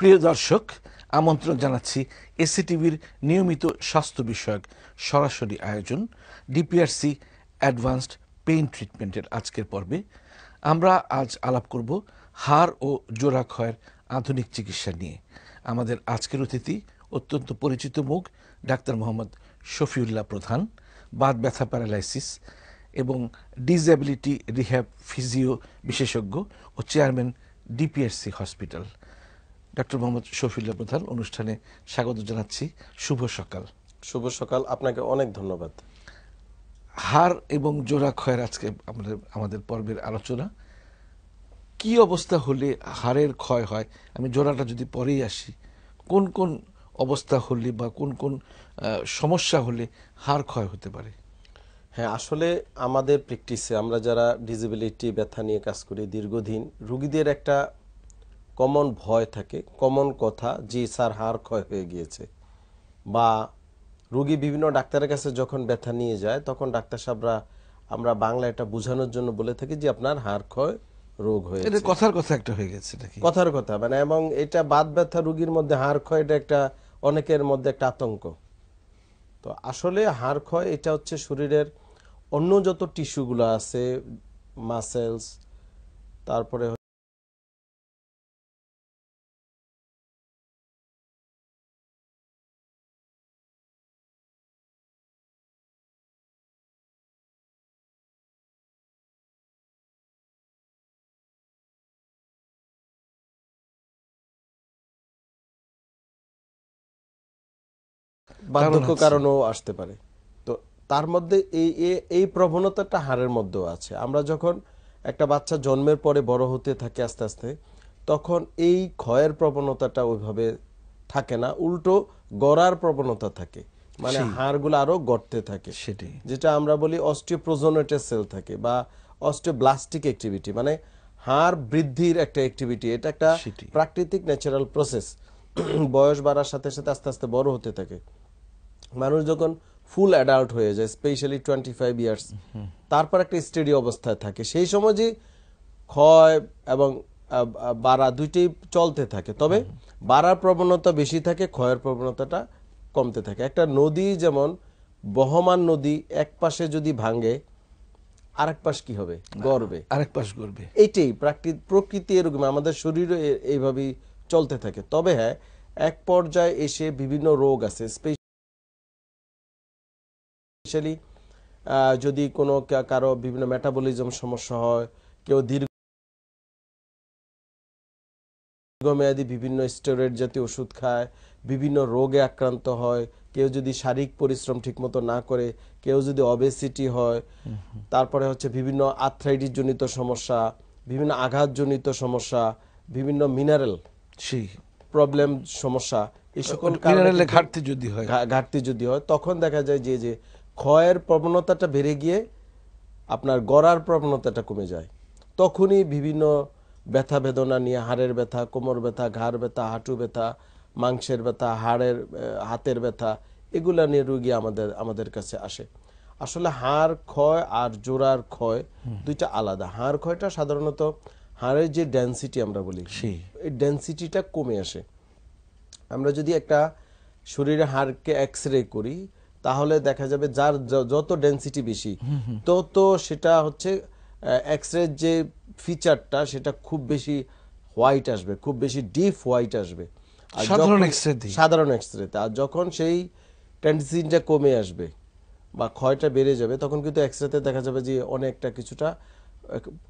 প্রিয় দর্শক আমন্ত্রণ জানাচ্ছি এসিটিভির নিয়মিত স্বাস্থ্য বিষয়ক সরাসরি আয়োজন ডিপিআরসি অ্যাডভান্সড পেইন ট্রিটমেন্টের আজকের পর্বে আমরা আজ আলাপ করব হাড় ও জোড়া ক্ষয়ের আধুনিক চিকিৎসা নিয়ে। আমাদের আজকের অতিথি অত্যন্ত পরিচিত মুখ ডাক্তার মোহাম্মদ শফিউল্লাহ প্রধান, বাত ব্যথা প্যারালাইসিস এবং ডিসএবিলিটি রিহ্যাব ফিজিও বিশেষজ্ঞ ও chairman DPRC hospital. Doctor Mohammad Shafiullah প্রধান, অনুষ্ঠানে স্বাগত জানাচ্ছি। শুভ সকাল। শুভ সকাল, আপনাকে অনেক ধন্যবাদ। হাড় এবং জোড়া ক্ষয়ের আজকে আমাদের পর্বের আলোচনা। কি অবস্থা হলে হাড়ের ক্ষয় হয়, আমি জোড়াটা যদি পরেই আসি, কোন কোন অবস্থা হলে বা কোন কোন সমস্যা হলে হাড় ক্ষয় হতে পারে? হ্যাঁ, আসলে আমাদের প্র্যাকটিসে আমরা যারা ডিসেবিলিটি ব্যথা নিয়ে কাজ করি দীর্ঘদিন, রুগীদের একটা কমন ভয় থাকে, কমন কথা, যে স্যার হাড় ক্ষয় হয়ে গিয়েছে। বা রুগী বিভিন্ন ডাক্তারের কাছে যখন ব্যথা নিয়ে যায় তখন ডাক্তার সাহেবরা আমরা বাংলা এটা বোঝানোর জন্য বলে থাকি যে আপনার হাড় ক্ষয় রোগ হয়ে গেছে, কথার কথা একটা হয়ে গেছে, কথার কথা মানে। এবং এটা বাত ব্যথা রুগীর মধ্যে হাড় ক্ষয় এটা একটা অনেকের মধ্যে একটা আতঙ্ক। তো আসলে হাড় ক্ষয় এটা হচ্ছে শরীরের অন্য যত টিস্যুগুলো আছে, মাসেলস, তারপরে বার্ধক্য কারণেও আসতে পারে। তো তার মধ্যে এই প্রবণতাটা হাড়ের মধ্যেও আছে। আমরা যখন একটা বাচ্চা জন্মের পরে বড় হতে থাকে আস্তে আস্তে, তখন এই ক্ষয়ের প্রবণতাটা ওইভাবে থাকে না, উল্টো গড়ার প্রবণতা থাকে, মানে হাড়গুলো আরো গড়তে থাকে, সেটি যেটা আমরা বলি অস্টিওপ্রোজোনেটেড সেল থাকে বা অস্টিওব্লাস্টিক অ্যাক্টিভিটি, মানে হাড় বৃদ্ধির একটা অ্যাক্টিভিটি। এটা একটা প্রাকৃতিক ন্যাচারাল প্রসেস, বয়স বাড়ার সাথে সাথে আস্তে আস্তে বড় হতে থাকে। মানুষ যখন ফুল অ্যাডাল্ট হয়ে যায়, স্পেশালি 25 ইয়ার্স, তারপর একটা স্টেডি অবস্থায় থাকে, সেই সময় যে ক্ষয় এবং বাড়া দুইটাই চলতে থাকে, তবে বাড়ার প্রবণতা বেশি থাকে, ক্ষয়ের প্রবণতাটা কমতে থাকে। একটা নদী যেমন বহমান নদী, এক পাশে যদি ভাঙে আরেক পাশ কি হবে, গড়বে, আরেক পাশ গড়বে। এটাই প্রকৃতি, এরকম আমাদের শরীরও এইভাবেই চলতে থাকে। তবে হ্যাঁ, এক পর্যায়ে এসে বিভিন্ন রোগ আছে, স্পেশালি যদি কোনো কারো বিভিন্ন মেটাবলিজম সমস্যা হয়, কেউ দীর্ঘমেয়াদী বিভিন্ন স্টেরয়েড জাতীয় ওষুধ খায়, বিভিন্ন রোগে আক্রান্ত হয়, কেউ যদি শারীরিক পরিশ্রম ঠিকমতো না করে, কেউ যদি অবেসিটি হয়, তারপরে হচ্ছে বিভিন্ন আর্থ্রাইটিস জনিত সমস্যা, বিভিন্ন আঘাত জনিত সমস্যা, বিভিন্ন মিনারেল প্রবলেম সমস্যা, এই সকল কারণে ঘাটতি যদি হয় তখন দেখা যায় যে ক্ষয়ের প্রবণতাটা বেড়ে গিয়ে আপনার গড়ার প্রবণতাটা কমে যায়। তখনই বিভিন্ন ব্যথা বেদনা নিয়ে, হাড়ের ব্যথা, কোমর ব্যথা, ঘাড় ব্যথা, হাঁটু ব্যথা, মাংসের ব্যথা, হাতের ব্যথা, এগুলা নিয়ে রোগী আমাদের কাছে আসে। আসলে হাড় ক্ষয় আর জোড়ার ক্ষয় দুইটা আলাদা। হাড় ক্ষয়টা সাধারণত হাড়ের যে ডেন্সিটি আমরা বলি, এই ডেন্সিটিটা কমে আসে। আমরা যদি একটা শরীরে হাড়কে এক্সরে করি তাহলে দেখা যাবে যার যত ডেন্সিটি বেশি তত সেটা হচ্ছে এক্সরের যে ফিচারটা সেটা খুব বেশি হোয়াইট আসবে, খুব বেশি ডিপ হোয়াইট আসবে সাধারণ এক্সরেতে। আর যখন সেই ডেন্সিটিটা কমে আসবে বা ক্ষয়টা বেড়ে যাবে তখন কিন্তু এক্সরেতে দেখা যাবে যে অনেকটা কিছুটা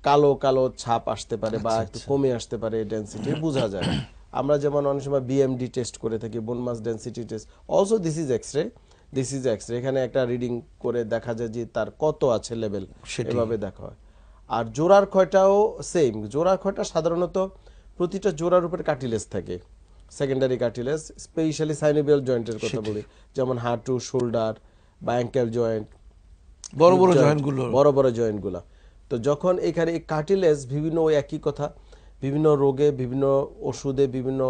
কালো কালো ছাপ আসতে পারে বা একটু কমে আসতে পারে, ডেন্সিটি বোঝা যায়। আমরা যেমন অনেক সময় BMD টেস্ট করে থাকি, bone mass density test, also this is x-ray, এখানে একটা রিডিং করে দেখা যায় যে তার কত আছে লেভেল, এভাবে দেখা হয়। আর জোড়ার ক্ষয়টাও সেম। জোড়ার ক্ষয়টা সাধারণত প্রতিটা জোড়ার উপরে কার্টিলেজ থাকে, সেকেন্ডারি কার্টিলেজ, স্পেশালি সাইনোভিয়াল জয়েন্টের কথা বলি, যেমন হাঁটু, শোল্ডার বা অ্যাঙ্কেল জয়েন্ট, বড় বড় জয়েন্টগুলো। তো যখন এখানে এই কার্টিলেজ বিভিন্ন, ওই একই কথা, বিভিন্ন রোগে, বিভিন্ন ওষুধে, বিভিন্ন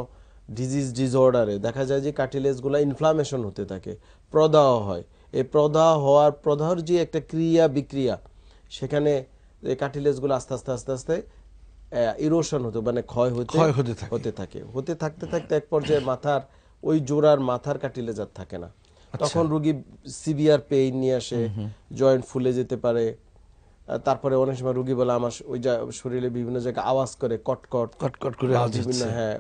ডিজঅর্ডারে দেখা যায় যে কার্টিলেজগুলো ইনফ্লামেশন হতে থাকে, প্রদাহ হয়। এই প্রদাহর যে একটা ক্রিয়া বিক্রিয়া, সেখানে এই কার্টিলেজগুলো আস্তে আস্তে ইরোশন হতো মানে ক্ষয় হতে থাকে এক পর্যায়ে মাথার ওই জোড়ার মাথার কাটিলেজার থাকে না, তখন রোগী সিভিয়ার পেইন নিয়ে আসে, জয়েন্ট ফুলে যেতে পারে। তারপরে অনেক সময় রোগী বলে আমার ওই শরীরে বিভিন্ন জায়গায় আওয়াজ করে কটকট কটকট করে আওয়াজ হচ্ছে, হ্যাঁ,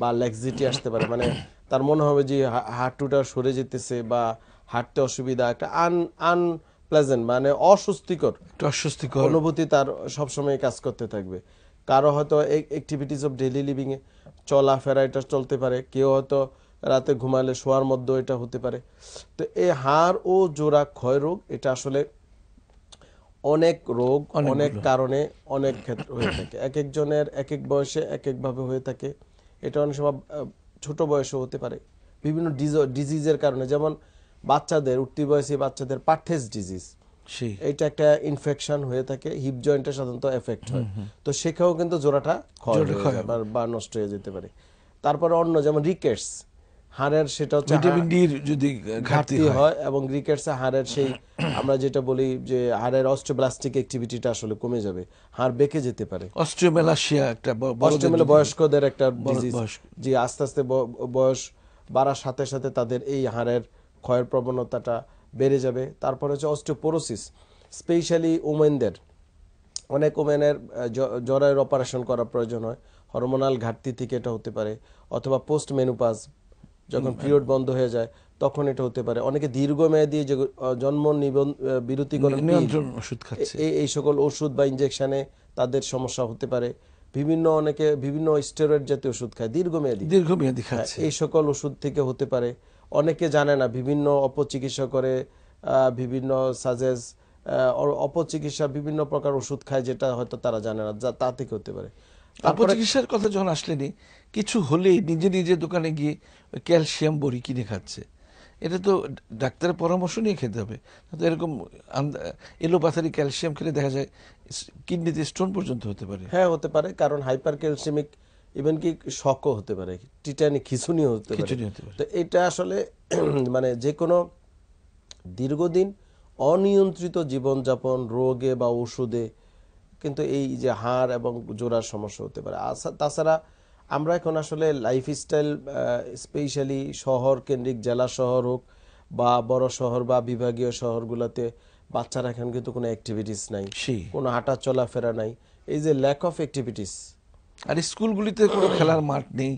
বা ল্যাক্সিটি আসতে পারে, মানে তার মনে হবে যে হাঁটুটা সরে যেতেছে বা হাঁটতে অসুবিধা, একটা আনপ্লেজেন্ট মানে অস্বস্তিকর অনুভূতি তার সবসময় কাজ করতে থাকবে। কারো হয়তো অ্যাক্টিভিটিস অফ ডেইলি লিভিং এ চলাফেরা এটা চলতে পারে, কেউ হয়তো রাতে ঘুমালে শোয়ার মধ্যে এটা হতে পারে। তো এই হাড় ও জোড়া ক্ষয় রোগ এটা আসলে অনেক রোগ অনেক কারণে অনেক ক্ষেত্রে হয়ে থাকে, এক একজনের এক এক বয়সে এক একভাবে হয়ে থাকে। এটা অনেক সময় ছোট বয়সে হতে পারে বিভিন্ন ডিজিজের কারণে, যেমন বাচ্চাদের উঠতি বয়সী বাচ্চাদের পার্টেস ডিজিজ, এটা একটা ইনফেকশন হয়ে থাকে, হিপ জয়েন্টে সাধারণত এফেক্ট হয়, তো সেখানেও কিন্তু জোড়াটা ক্ষয় বা নষ্ট হয়ে যেতে পারে। তারপরে অন্য যেমন রিকেটস হাড়ের, সেটা হচ্ছে ভিটামিন ডি যদি ঘাটতি হয় এবং রিকেটসে হাড়ের সেই আমরা যেটা বলি যে হাড়ের অস্টিওব্লাস্টিক অ্যাক্টিভিটিটা আসলে কমে যাবে, হাড় বেঁকে যেতে পারে। অস্টিওমেলাসিয়া একটা বয়স্কদের একটা ডিজিজ, যে আস্তে আস্তে বয়স বাড়ার সাথে সাথে তাদের এই হাড়ের ক্ষয়ের প্রবণতাটা বেড়ে যাবে। তারপরে হচ্ছে অস্টিওপোরোসিস, স্পেশালি ওমেনদের, অনেক ওমেনের জরায়ুর অপারেশন করা প্রয়োজন হয়, হরমোনাল ঘাটতি থেকে এটা হতে পারে, অথবা পোস্ট মেনোপজ যখন পিরিয়ড বন্ধ হয়ে যায় তখন এটা হতে পারে। অনেকে দীর্ঘমেয়াদী যে জন্ম বিরতিকরণ ওষুধ খাচ্ছে, এই সকল ওষুধ বা ইনজেকশনে তাদের সমস্যা হতে পারে। অনেকে বিভিন্ন স্টেরয়েড জাতীয় ওষুধ খায় দীর্ঘমেয়াদী খাচ্ছে, এই সকল ওষুধ থেকে হতে পারে। অনেকে জানে না, বিভিন্ন অপচিকিৎসা করে, বিভিন্ন সাজেস অপচিকিৎসা বিভিন্ন প্রকার ওষুধ খায় যেটা হয়তো তারা জানে না, তা থেকে হতে পারে। অপচিকিৎসার কথা যখন আসলেনি, কিছু হলেই নিজে নিজে দোকানে গিয়ে ক্যালসিয়াম বড়ি কিনে খাচ্ছে, এটা তো ডাক্তারের পরামর্শ নিয়ে খেতে হবে, তো এরকম এলোপ্যাথি ক্যালসিয়াম খেলে দেখা যায় কিডনিতে স্টোন পর্যন্ত হতে পারে। হ্যাঁ, হতে পারে, কারণ হাইপার ক্যালসিয়ামিক ইভেন কি শকও হতে পারে, টিটানিক খিঁচুনিও হতে পারে। তো এটা আসলে মানে যে কোনো দীর্ঘদিন অনিয়ন্ত্রিত জীবনযাপন, রোগে বা ওষুধে কিন্তু এই যে হাড় এবং জোড়ার সমস্যা হতে পারে। আর তাছাড়া আমরা এখন আসলে লাইফস্টাইল, স্পেশালি শহর কেন্দ্রিক, জেলা শহর হোক বা বড় শহর বা বিভাগীয় শহরগুলোতে বাচ্চারা এখন কিন্তু কোনো অ্যাক্টিভিটিস নাই, কোনো হাঁটা চলাফেরা নাই, এই যে ল্যাক অফ অ্যাক্টিভিটিস। আর স্কুলগুলিতে কোনো খেলার মাঠ নেই,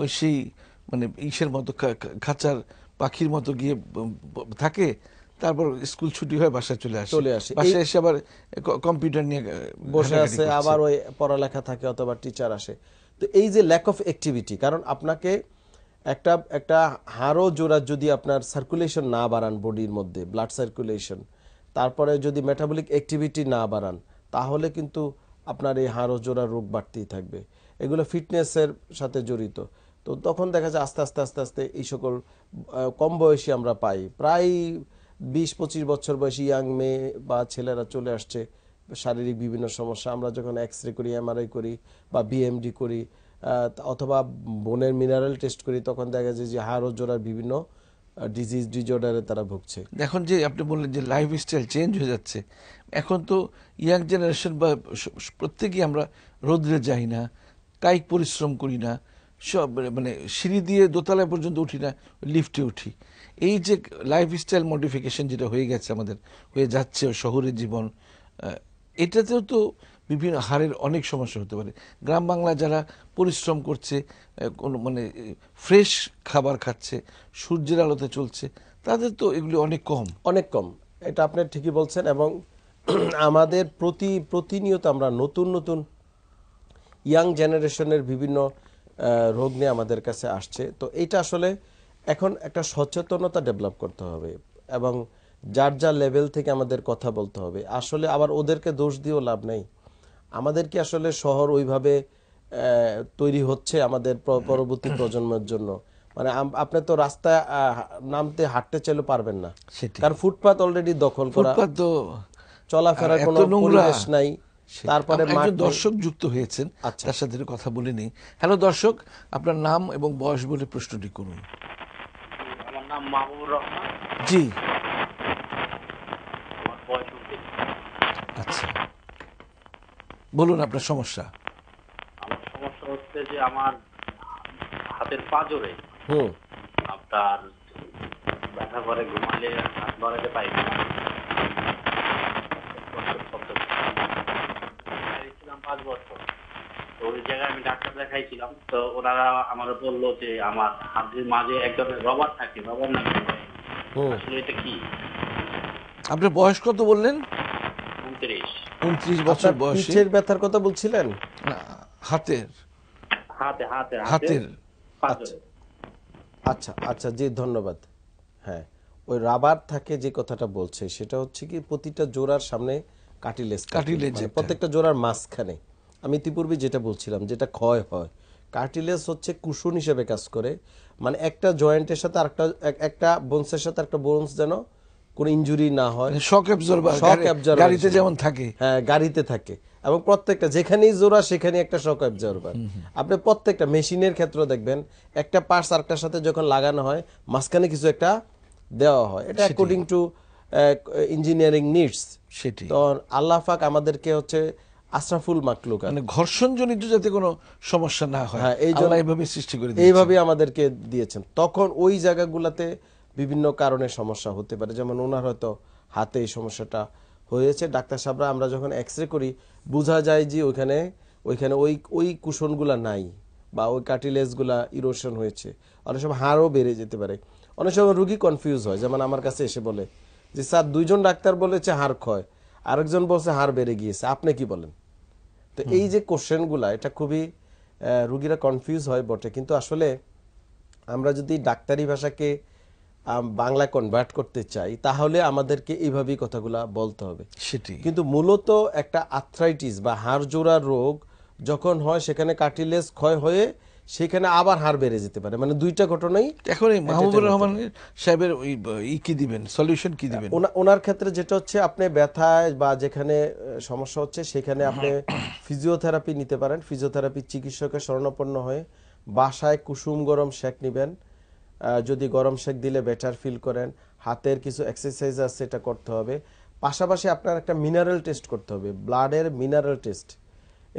ওই সেই মানে ইসের মতো খাঁচার পাখির মতো গিয়ে থাকে, তারপর স্কুল ছুটি হয় বাসায় চলে আসে, বাসায় এসে আবার কম্পিউটার নিয়ে বসে আছে, আবার ওই পড়ালেখা থাকে অথবা টিচার আসে। তো এই যে ল্যাক অফ অ্যাক্টিভিটি, কারণ আপনাকে একটা হাড় জোড়া যদি আপনার সার্কুলেশন না বাড়ান বডির মধ্যে, ব্লাড সার্কুলেশন, তারপরে যদি মেটাবলিক অ্যাক্টিভিটি না বাড়ান, তাহলে কিন্তু আপনার এই হাড় জোড়ার রোগ বাড়তেই থাকবে। এগুলো ফিটনেসের সাথে জড়িত, তো তখন দেখা যায় আস্তে আস্তে আস্তে আস্তে এই সকল কম বয়সী আমরা পাই, প্রায় 20-25 বছর বয়সী ইয়াং মেয়ে বা ছেলেরা চলে আসছে শারীরিক বিভিন্ন সমস্যা। আমরা যখন এক্সরে করি, এমআরআই করি বা বিএমডি করি অথবা বোনের মিনারেল টেস্ট করি, তখন দেখা যায় যে হাড় জোড়ার বিভিন্ন ডিজিজ ডিজঅর্ডারে তারা ভুগছে। এখন যে আপনি বললেন যে লাইফস্টাইল চেঞ্জ হয়ে যাচ্ছে, এখন তো ইয়াং জেনারেশন বা প্রত্যেকেই আমরা রোদ্রে যাই না, কায়িক পরিশ্রম করি না, সব মানে সিঁড়ি দিয়ে দোতলা পর্যন্ত উঠি না, লিফটে উঠি। এই যে লাইফস্টাইল মডিফিকেশন যেটা হয়ে গেছে আমাদের, হয়ে যাচ্ছে শহরের জীবন, এটাতেও তো বিভিন্ন হাড়ের অনেক সমস্যা হতে পারে। গ্রাম বাংলা যারা পরিশ্রম করছে, কোনো মানে ফ্রেশ খাবার খাচ্ছে, সূর্যের আলোতে চলছে, তাদের তো এগুলি অনেক কম। এটা আপনি ঠিকই বলছেন, এবং আমাদের প্রতিনিয়ত আমরা নতুন ইয়াং জেনারেশনের বিভিন্ন রোগ নিয়ে আমাদের কাছে আসছে। তো এটা আসলে এখন একটা সচেতনতা ডেভেলপ করতে হবে এবং যার লেভেল থেকে আমাদের কথা বলতে হবে। আসলে আবার ওদেরকে দোষ দিয়েও লাভ নেই, আমাদের কি আসলে শহর ওইভাবে তৈরি হচ্ছে আমাদের পরবর্তী প্রজন্মের জন্য? মানে আপনি তো রাস্তায় নামতে হাঁটতে চাইলেও পারবেন না, কারণ ফুটপাত অলরেডি দখল করা, চলাফেরার কোনো পরিবেশ নাই। তারপরে দর্শক যুক্ত হয়েছেন, তার সাথে কথা বলে নেই। হ্যালো দর্শক, আপনার নাম এবং বয়স বলে প্রশ্নটি করুন। আমার নাম মাহবুবুর রহমান। জি বলুন আপনার সমস্যা। হচ্ছে যে আমার হাতের পাঁজরে আপনার ব্যথা করে, ঘুমালে হাত বাড়াতে পাই না, পাঁচ বছর ওই জায়গায় আমি ডাক্তার দেখাইছিলাম। তো ওনারা আমার বললো যে আমার হাতের মাঝে এক ধরনের রবার থাকে, রবার না আসলে এটা কি? আপনার বয়স কত বললেন? 29 বছর বয়সে। পিঠের ব্যথার কথা বলছিলেন? হাতের হাতে হাতে হাতের পাঁজরে। আচ্ছা আচ্ছা, জি ধন্যবাদ। হ্যাঁ, ওই রাবার থাকে যে কথাটা বলছে সেটা হচ্ছে কি প্রতিটা জোড়ার সামনে কার্টিলেজ, কার্টিলেজ প্রত্যেকটা জোড়ার মাঝখানে। আমি ইতিপূর্বে যেটা বলছিলাম যেটা ক্ষয় হয়, কার্টিলেজ হচ্ছে কুশন হিসেবে কাজ করে, মানে একটা জয়েন্টের সাথে আরেকটা, একটা বোনসের সাথে একটা বোনস যেন কোনো ইনজুরি না হয়, শক অ্যাবজর্বার, শক অ্যাবজর্বার গাড়িতে যেমন থাকে, হ্যাঁ গাড়িতে থাকে, এবং প্রত্যেকটা যেখানেই জোড়া সেখানে একটা শক অ্যাবজর্বার। আপনি প্রত্যেকটা মেশিনের ক্ষেত্রে দেখবেন একটা পার্টস আরেকটার সাথে যখন লাগানো হয় মাঝখানে কিছু একটা দেওয়া হয়, এটা অ্যাকর্ডিং টু ইঞ্জিনিয়ারিং নিডস। সেটি তো আল্লাহ পাক আমাদেরকে হচ্ছে আশরাফুল মাখলুক, মানে ঘর্ষণজনিত যাতে কোনো সমস্যা না হয়, হ্যাঁ এইজন্য এইভাবে সৃষ্টি করে দিয়েছেন, এইভাবে আমাদেরকে দিয়েছেন। তখন ওই জায়গাগুলোতে বিভিন্ন কারণে সমস্যা হতে পারে, যেমন ওনার হয়তো হাতে এই সমস্যাটা হয়েছে। ডাক্তার সাহেবরা আমরা যখন এক্সরে করি বোঝা যায় যে ওইখানে ওইখানে ওই ওই কুশনগুলা নাই বা ওই কার্টিলেজগুলা ইরোশন হয়েছে। অনেক সময় হাড়ও বেড়ে যেতে পারে, অনেক সময় রুগী কনফিউজ হয়, যেমন আমার কাছে এসে বলে যে স্যার দুইজন ডাক্তার বলেছে হাড় ক্ষয়, আরেকজন বলছে হাড় বেড়ে গিয়েছে, আপনি কি বলেন? তো এই যে কোশ্চেনগুলা এটা খুবই রুগীরা কনফিউজ হয় বটে, কিন্তু আসলে আমরা যদি ডাক্তারি ভাষাকে বাংলা কনভার্ট করতে চাই তাহলে আমাদেরকে এইভাবেই কথাগুলা বলতে হবে। সেটি কিন্তু মূলত একটা আর্থ্রাইটিস বা হাড় জোড়া রোগ যখন হয় সেখানে কার্টিলেজ ক্ষয় হয়ে সেখানে আবার হাড় বেড়ে যেতে পারে, মানে দুইটা ঘটনাই। এখন মাহবুবুর রহমান সাহেবের ওই কি দিবেন সলিউশন, কি দিবেন ওনার ক্ষেত্রে? যেটা হচ্ছে আপনি ব্যথায় বা যেখানে সমস্যা হচ্ছে সেখানে আপনি ফিজিওথেরাপি নিতে পারেন, ফিজিওথেরাপি চিকিৎসকের শরণাপন্ন হয়ে বাসায় কুসুম গরম শেক নেবেন, যদি গরম শেক দিলে বেটার ফিল করেন। হাতের কিছু এক্সারসাইজ আছে এটা করতে হবে, পাশাপাশি আপনার একটা মিনারেল টেস্ট করতে হবে, ব্লাডের মিনারেল টেস্ট।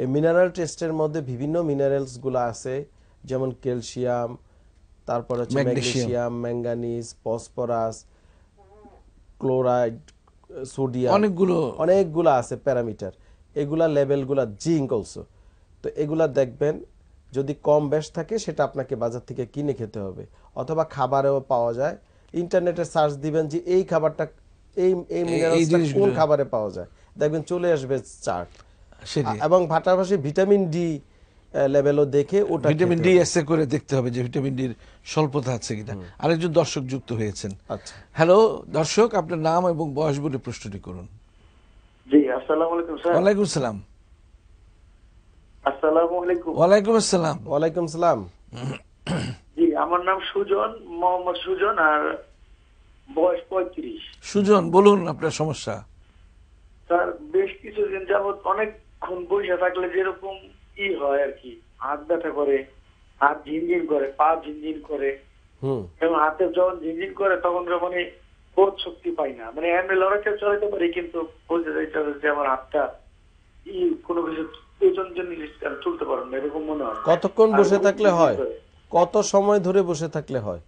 এই মিনারেল টেস্টের মধ্যে বিভিন্ন মিনারেলসগুলো আছে, যেমন ক্যালসিয়াম, তারপর হচ্ছে magnesium, manganese, phosphorus, chloride, sodium, অনেকগুলো আছে প্যারামিটার, এগুলা লেভেলগুলা, জিঙ্ক অলসো। তো এগুলা দেখবেন, যদি কম বেশ থাকে সেটা আপনাকে বাজার থেকে কিনে খেতে হবে, অথবা খাবারেও পাওয়া যায়, ইন্টারনেটে সার্চ দিবেন যে এই খাবারটা এই মিনারেলসটা কোন খাবারে পাওয়া যায়, দেখবেন চলে আসবে চার্ট। এবং পাশাপাশি ভিটামিন ডি লেভেলও দেখে ওটা ভিটামিন ডি এসে করে দেখতে হবে যে ভিটামিন ডির স্বল্পতা আছে কিনা। আরেকজন দর্শক যুক্ত হয়েছেন। আচ্ছা, হ্যালো দর্শক, আপনার নাম এবং বয়স বলে প্রশ্নটি করুন। জি আসসালামু আলাইকুম স্যার। ওয়ালাইকুম সালাম। আসসালামু আলাইকুম। ওয়ালাইকুম আসসালাম। ওয়ালাইকুম সালাম। জি আমার নাম সুজন, মোহাম্মদ সুজন, আর বয়স 35। সুজন বলুন আপনার সমস্যা। স্যার বেশ কিছুদিন যাবত অনেকক্ষণ বসে থাকলে যেরকম ই হয় আর কি, হাত ব্যথা করে, হাত ঝিনঝিন করে, পা ঝিনঝিন করে, এবং হাতে যখন ঝিনঝিন করে তখন মানে বোধ শক্তি পাই না, মানে আমি লড়াইটা চলাইতে পারি কিন্তু বোঝা যাইতে যে আমার হাতটা ই কোনো কিছু তুলতে পারেন না এরকম মনে হয়। কতক্ষণ বসে থাকলে হয়? কত সময় ধরে বসে থাকলে হয়?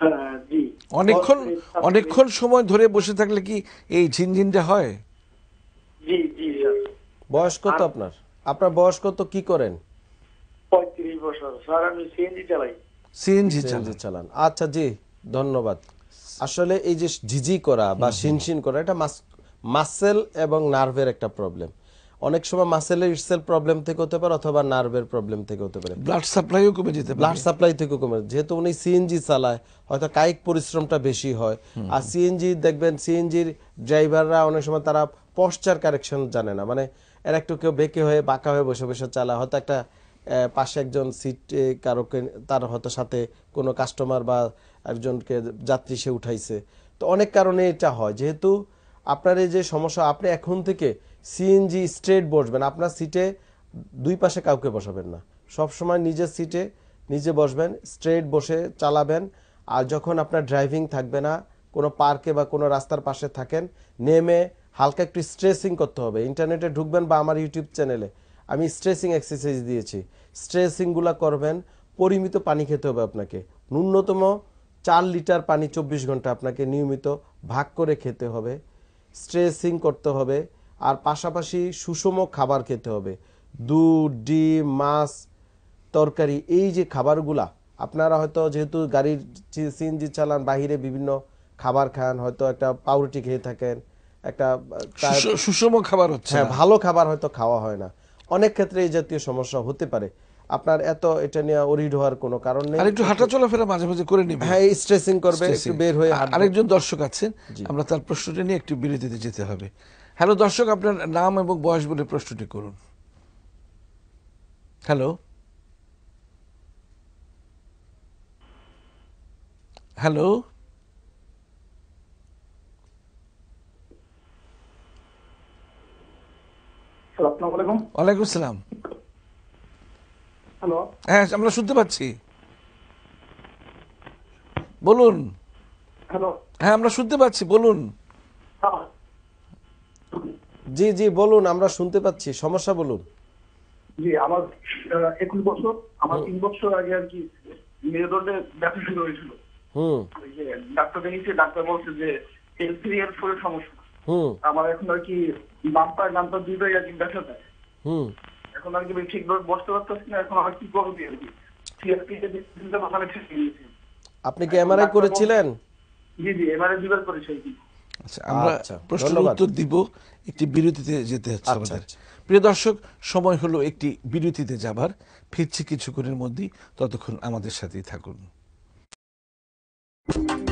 হ্যাঁ জি অনেকক্ষণ, অনেকক্ষণ সময় ধরে বসে থাকলে কি এই ঝিনঝিনটা হয়? জি জি। বয়স কত আপনার? আপনার বয়স কত, কি করেন? ৩৫ বছর স্যার, আমি সিএনজি চালাই। সিএনজি চালান, আচ্ছা জি ধন্যবাদ। আসলে এই যে ঝিঝি করা বা শিনশিন করা এটা মাসেল এবং নার্ভের একটা প্রবলেম, অনেক সময় মাসেলের ইটসেলফ প্রবলেম থেকে হতে পারে অথবা নার্ভের প্রবলেম থেকে হতে পারে, ব্লাড সাপ্লাইও কমে যেতে পারে, ব্লাড সাপ্লাই থেকেও কমে। যেহেতু উনি সিএনজি চালায় হয়তো কায়িক পরিশ্রমটা বেশি হয়, আর সিএনজি দেখবেন সিএনজির ড্রাইভাররা অনেক সময় তারা পশ্চার কারেকশন জানে না, মানে এর একটু কেউ বেঁকে হয়ে বাঁকা হয়ে বসে বসে চালায়, হয়তো একটা পাশে একজন সিটে কারোকে তার হয়তো সাথে কোনো কাস্টমার বা একজনকে যাত্রী সে উঠাইছে, তো অনেক কারণে এটা হয়। যেহেতু আপনার এই যে সমস্যা, আপনি এখন থেকে সিএনজি স্ট্রেট বসবেন, আপনার সিটে দুই পাশে কাউকে বসাবেন না, সবসময় নিজের সিটে নিজে বসবেন, স্ট্রেট বসে চালাবেন। আর যখন আপনার ড্রাইভিং থাকবে না, কোনো পার্কে বা কোনো রাস্তার পাশে থাকেন, নেমে হালকা একটু স্ট্রেসিং করতে হবে। ইন্টারনেটে ঢুকবেন বা আমার ইউটিউব চ্যানেলে আমি স্ট্রেসিং এক্সারসাইজ দিয়েছি, স্ট্রেসিংগুলো করবেন। পরিমিত পানি খেতে হবে আপনাকে, ন্যূনতম 4 লিটার পানি 24 ঘন্টা আপনাকে নিয়মিত ভাগ করে খেতে হবে, স্ট্রেসিং করতে হবে। আর পাশাপাশি সুষম খাবার খেতে হবে, দুধ, ডিম, মাছ, তরকারি, এই যে খাবারগুলা। আপনারা হয়তো যেহেতু গাড়ির সিএনজি চালান, বাহিরে বিভিন্ন খাবার খান, হয়তো একটা পাউরুটি খেয়ে থাকেন, একটা সুষম খাবার হচ্ছে, হ্যাঁ ভালো খাবার হয়তো খাওয়া হয় না, অনেক ক্ষেত্রে এই জাতীয় সমস্যা হতে পারে। আপনার এত এটা নিয়ে ওরিড হওয়ার কোনো কারণ নেই, আরেকটু হাঁটা চলাফেরা মাঝে মাঝে করে নেবেন, হ্যাঁ স্ট্রেসিং করবে, একটু বের হয়ে। আরেকজন দর্শক আছেন, আমরা তার প্রশ্নটা নিয়ে একটু বিরতিতে যেতে হবে। হ্যালো দর্শক, আপনার নাম এবং বয়স বলে প্রশ্নটি করুন। হ্যালো হ্যালো আসসালামু আলাইকুম। ওয়ালাইকুম আসসালাম। হ্যালো, হ্যাঁ আমরা শুনতে পাচ্ছি, বলুন। হ্যালো, হ্যাঁ আমরা শুনতে পাচ্ছি, বলুন। জি জি বলুন, আমরা শুনতে পাচ্ছি, সমস্যা বলুন। জি আমার 21 বছর, আমার 3 বছর আগে আর কি মেরুদণ্ডে ব্যথা শুরু হয়েছিল। হুম, ডাক্তার দেখিয়েছি, ডাক্তার বলছে যে L3 এর সমস্যা। হুম, আমার এখন আর কি বাম পা ডান পা দুটোই আর কি ব্যথা থাকে। হুম, এখন আর কি ঠিকভাবে বসতে পারতেছি না, এখন আর কি করব আর কি। সিএফপি তে চিন্তা ভাবনা ঠিক নিয়েছি। আপনি কি এমআরআই করেছিলেন? জি জি এমআরআই দুবার করেছি। আচ্ছা, আমরা প্রশ্ন উত্তর দিব, একটি বিরতিতে যেতে হচ্ছে আমাদের। প্রিয় দর্শক, সময় হলো একটি বিরতিতে যাবার, ফিরছি কিছুক্ষণের মধ্যেই, ততক্ষণ আমাদের সাথেই থাকুন।